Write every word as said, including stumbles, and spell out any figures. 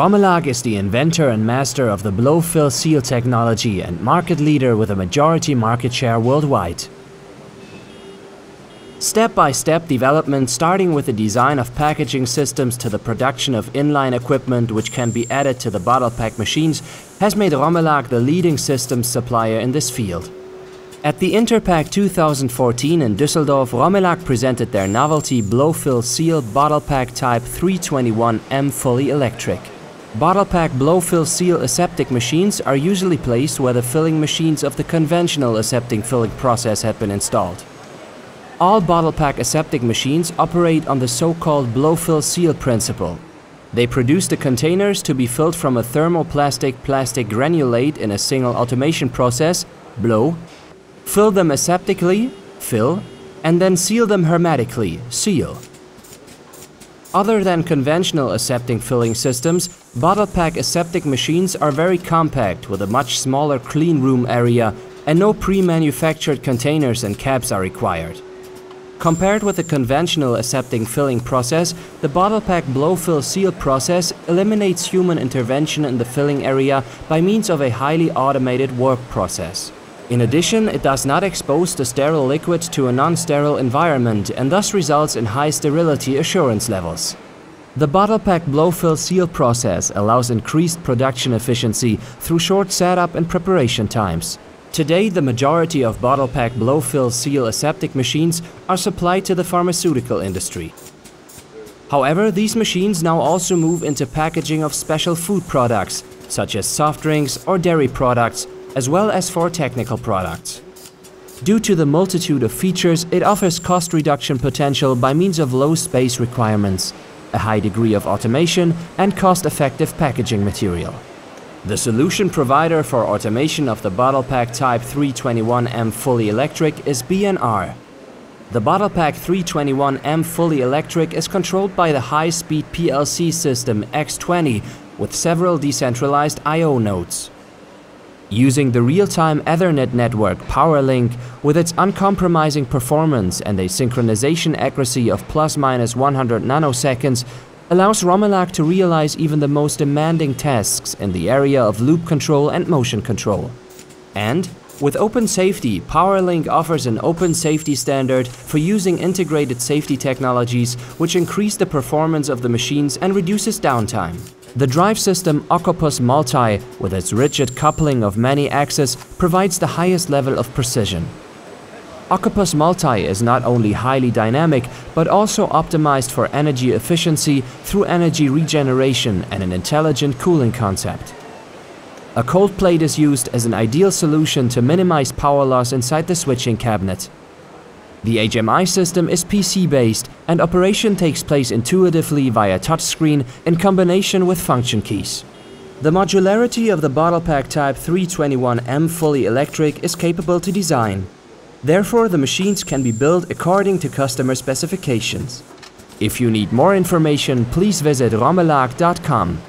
Romelag is the inventor and master of the blow-fill-seal technology and market leader with a majority market share worldwide. Step-by-step development, starting with the design of packaging systems to the production of inline equipment which can be added to the Bottelpack machines, has made Romelag the leading systems supplier in this field. At the Interpack two thousand fourteen in Düsseldorf, Romelag presented their novelty Blow-Fill-Seal Bottelpack Type three twenty-one M fully electric. Bottelpack Blow-Fill-Seal aseptic machines are usually placed where the filling machines of the conventional aseptic filling process had been installed. All Bottelpack aseptic machines operate on the so-called blow-fill-seal principle. They produce the containers to be filled from a thermoplastic plastic granulate in a single automation process, blow, fill them aseptically, fill, and then seal them hermetically, seal. Other than conventional aseptic filling systems, Bottelpack aseptic machines are very compact with a much smaller clean room area, and no pre-manufactured containers and caps are required. Compared with the conventional aseptic filling process, the Bottelpack blow-fill-seal process eliminates human intervention in the filling area by means of a highly automated work process. In addition, it does not expose the sterile liquid to a non-sterile environment and thus results in high sterility assurance levels. The Bottelpack blow-fill-seal process allows increased production efficiency through short setup and preparation times. Today, the majority of Bottelpack blow-fill-seal aseptic machines are supplied to the pharmaceutical industry. However, these machines now also move into packaging of special food products, such as soft drinks or dairy products, as well as for technical products. Due to the multitude of features, it offers cost reduction potential by means of low space requirements, a high degree of automation, and cost-effective packaging material. The solution provider for automation of the Bottelpack Type three twenty-one M fully electric is B and R. The Bottelpack three twenty-one M fully electric is controlled by the high-speed P L C system X twenty with several decentralized I O nodes. Using the real-time Ethernet network PowerLink with its uncompromising performance and a synchronization accuracy of plus minus one hundred nanoseconds, allows Romelag to realize even the most demanding tasks in the area of loop control and motion control. And with open safety, PowerLink offers an open safety standard for using integrated safety technologies which increase the performance of the machines and reduces downtime. The drive system ACOPOSmulti, with its rigid coupling of many axes, provides the highest level of precision. ACOPOSmulti is not only highly dynamic, but also optimized for energy efficiency through energy regeneration and an intelligent cooling concept. A cold plate is used as an ideal solution to minimize power loss inside the switching cabinet. The H M I system is P C-based and operation takes place intuitively via touchscreen in combination with function keys. The modularity of the Bottelpack Type three twenty-one M fully electric is capable to design. Therefore, the machines can be built according to customer specifications. If you need more information, please visit romelag dot com.